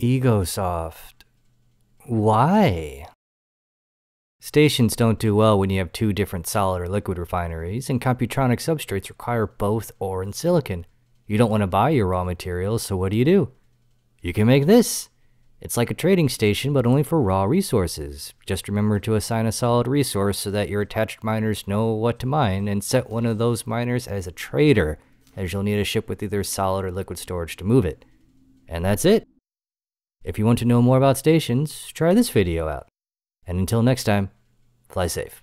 Egosoft. Why? Stations don't do well when you have two different solid or liquid refineries, and Computronic substrates require both ore and silicon. You don't want to buy your raw materials, so what do? You can make this! It's like a trading station, but only for raw resources. Just remember to assign a solid resource so that your attached miners know what to mine, and set one of those miners as a trader, as you'll need a ship with either solid or liquid storage to move it. And that's it! If you want to know more about stations, try this video out. And until next time, fly safe.